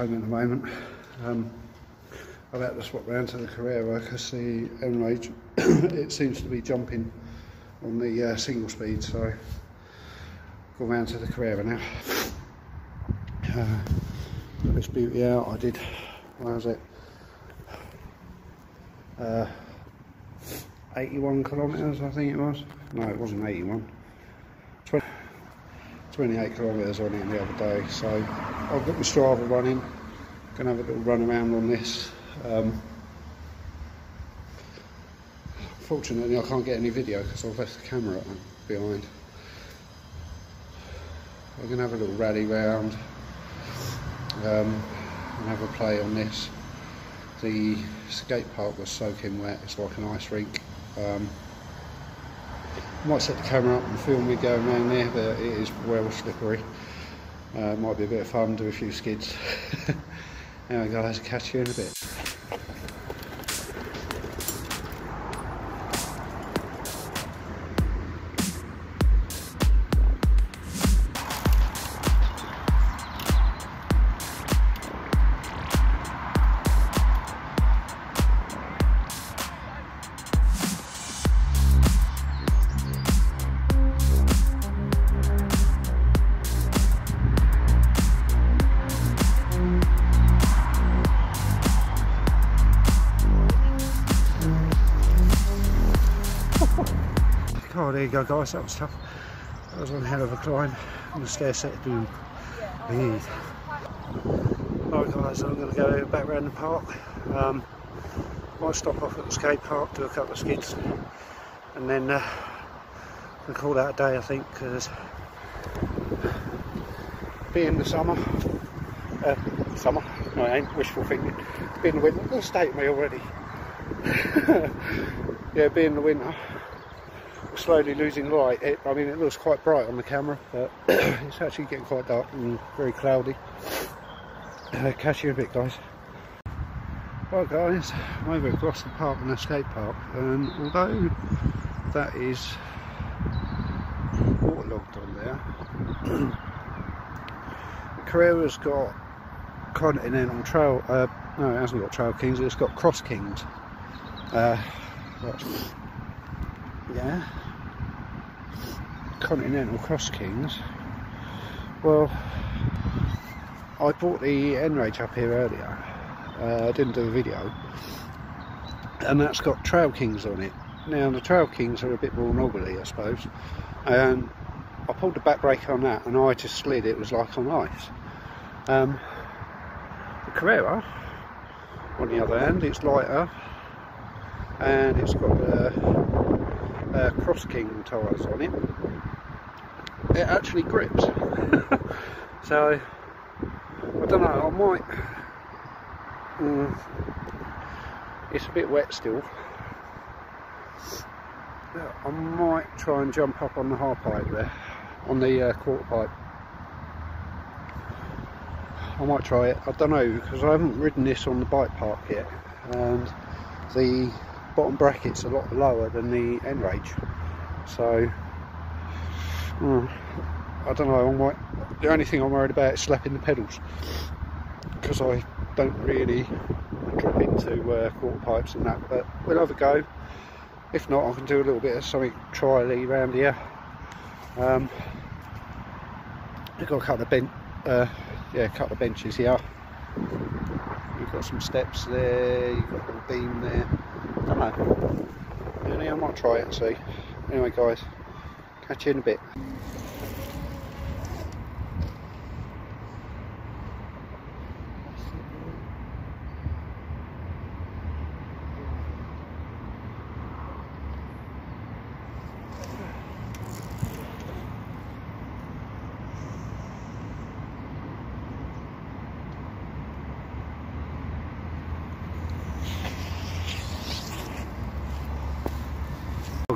home in a moment. I've had to swap round to the Carrera because the N-rage, it seems to be jumping on the single speed, so I've gone round to the Carrera now. Got this beauty out. I did, what was it, 81 kilometres I think it was. No, it wasn't 81. 28 kilometres on it the other day, so I've got my Strava running. Gonna have a little run around on this. Fortunately, I can't get any video because I've left the camera behind. I'm gonna have a little rally round and have a play on this. The skate park was soaking wet. It's like an ice rink. I might set the camera up and film me going around there, but it is well slippery. Might be a bit of fun, do a few skids. Anyway guys, catch you in a bit. Oh, there you go guys, that was tough. That was one hell of a climb on the stair set of doom. Alright guys, I'm going to go back round the park. Might stop off at the skate park, do a couple of skids, and then we'll call that a day I think, because being the summer, no it ain't, wishful thinking, being the winter, that's dating me already. Yeah, being the winter, slowly losing light. I mean, it looks quite bright on the camera, but it's actually getting quite dark and very cloudy. Catch you in a bit guys. Right guys, I'm over across the park and the skate park, and although that is waterlogged on there, Carrera's got Continental Trail, no it hasn't got Trail Kings, it's got Cross Kings. Yeah, Continental Cross Kings. Well, I bought the N-rage up here earlier. I didn't do a video, and that's got Trail Kings on it. Now the Trail Kings are a bit more knobbly, I suppose. And I pulled the back brake on that, and I just slid. It was like on ice. The Carrera, on the other hand, it's lighter, and it's got Cross King tyres on it. It actually grips. So I don't know, I might it's a bit wet still. I might try and jump up on the half pipe there, on the quarter pipe. I might try it, I don't know, because I haven't ridden this on the bike park yet, and the bottom bracket's a lot lower than the N-rage, so I don't know. I might, the only thing I'm worried about is slapping the pedals, because I don't really drop into quarter pipes and that, but we'll have a go. If not, I can do a little bit of something trially round here. We've got a couple of benches here. You've got some steps there, you've got a little beam there. I don't know. I might try it and see. Anyway guys, catch you in a bit.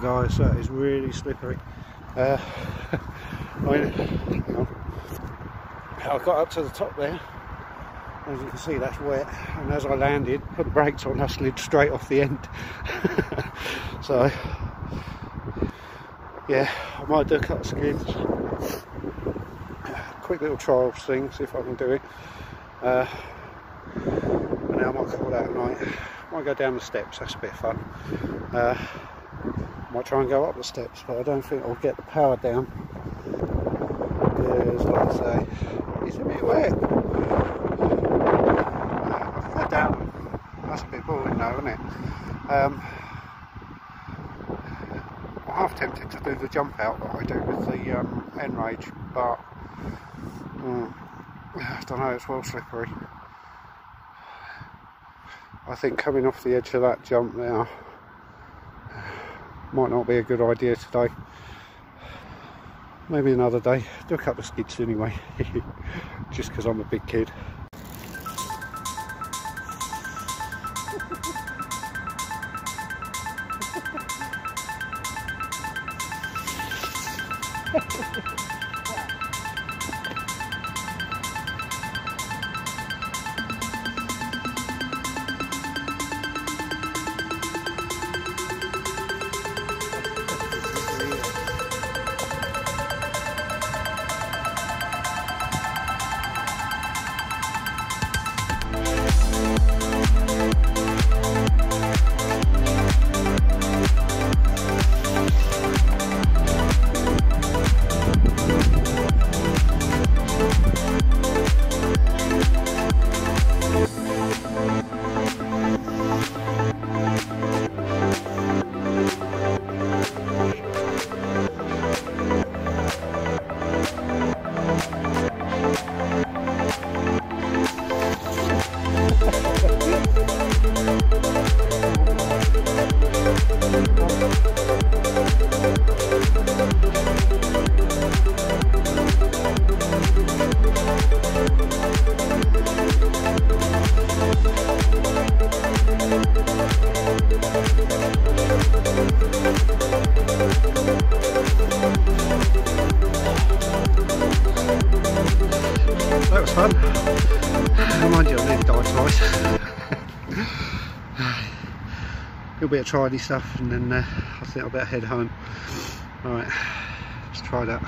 Guys, that is really slippery. I mean, hang on. I got up to the top there, as you can see that's wet, and as I landed, put the brakes on, I slid straight off the end. So yeah, I might do a couple of skids, quick little trial things if I can do it. now, I might call out at night. I might go down the steps, that's a bit of fun. I might try and go up the steps, but I don't think I'll get the power down. Because, like I say, it's a bit wet. I've got down. That's a bit boring though, isn't it? I'm half tempted to do the jump out that I do with the N-rage, but I don't know, it's well slippery. I think coming off the edge of that jump now might not be a good idea today. Maybe another day. Do a couple of skids anyway, just because I'm a big kid. Bit of tridy stuff, and then I think I'll better head home. Alright, let's try that.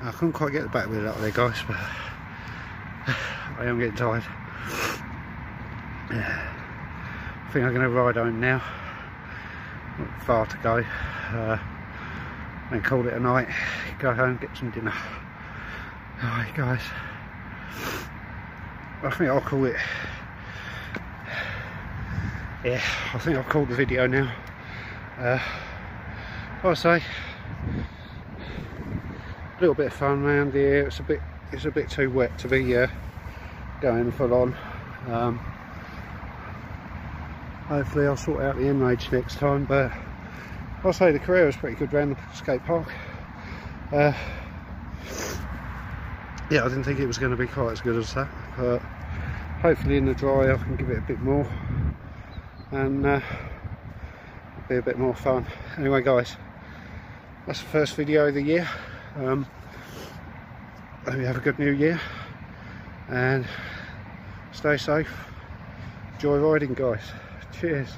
I couldn't quite get the back wheel out of there, guys, but I am getting tired. I think I'm going to ride home now. Not far to go. And call it a night. Go home, get some dinner. Alright, guys. I think I'll call it. Yeah, I think I've called the video now. I'll say. A little bit of fun around here. It's a bit too wet to be going full on. Hopefully I'll sort out the N-rage next time, but I'll say the Carrera is pretty good round the skate park. Yeah, I didn't think it was going to be quite as good as that, but hopefully in the dry I can give it a bit more and be a bit more fun. Anyway guys, that's the first video of the year. Hope you have a good new year and stay safe. Enjoy riding guys. Cheers.